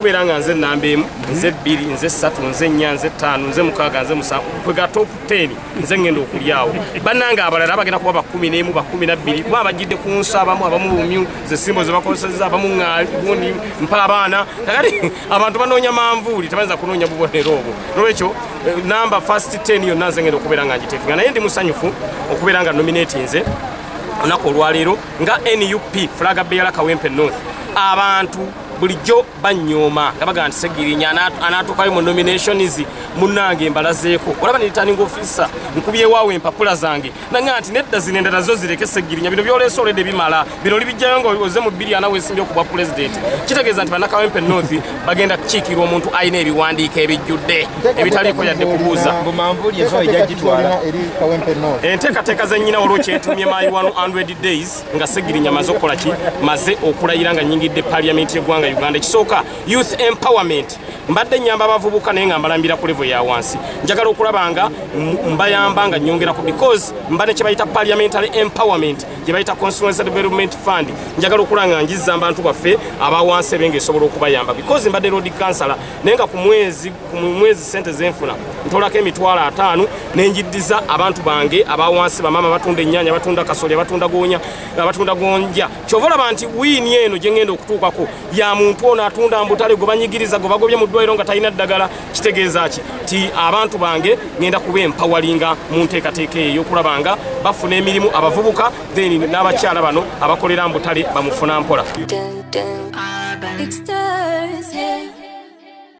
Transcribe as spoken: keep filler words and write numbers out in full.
Kuberanga nze nambimu, nze bili, nze satu, nze nyan, nze tanu, nze mukaga, nze musamu. Kwega topu teni, nze ngendo kuliao. Bananga abalala abagenda kuba bakumi nemu, bakumi na bili. Mwa abagide ku nsabamu, abamu umyu, ze simbo ze bakozesa, abamu ngali, gundi, mpala bana. Nakati abantu banoonya manvuli, tabanza kunoonya bubonero obwo. Nolwekyo namba first ten yo naze ngendo kuberanga agitekinga. Naye ndi musanyufu okuberanga nominate nze. Onako olwalero nga N U P flaga beera Kawempe North. Abantu bulijjo banyoma kabaga nti Ssegirinya anatukayo mu nomination izi munange embalazeeko olaba ni returning officer nkubye waawe empapula zange nanga nti nedda zinendala zo zireke Ssegirinya bino byoleso olede bimala bino libijjango oze mu biliana wesimbi okuba president kitegeeza nti Kawempe North bagenda kukiikira omuntu ayina ebiwandiika ebijjudde ebitaliiko yadde kubuuza manvuli ezo ejja gitwala enteekateeka zennyina olwokyo etumye mayi one hundred days nga Ssegirinya maze okukola ki maze okulayira nga nyingidde parliament y'eggwanga Uganda kisoka youth empowerment mbadde nyamba abavubuka naye nga mbalambira ku level ya wansi njagala okulabanga mbayamba nga nyongera ku because mbane kye bayita parliamentary empowerment gye bayita constituency development fund njagala okulanga ngiza abantu baffe abawansi benge sobola okubayamba because mbadde road councilor nenga ku mwezi ku mwezi sente zenfuna ntola ke mitwala atano nenjiddiza abantu bange abawansi bamama batunde nnyanya batunda kasolya batunda gonya abatunda gonja chovola banti wini eno jengendo okutukako ya muntu ono atunda mbutale gobanyigiriza gobagobye mu ddwaliro nga talina ddagala kitegeeza ki ti abantu bange ngenda kuba empawalinga mu nteekateeka eyo okulabanga bafuna emirimu abavubuka then n'abakyala bano abakolera mbutale bamufuna mpola.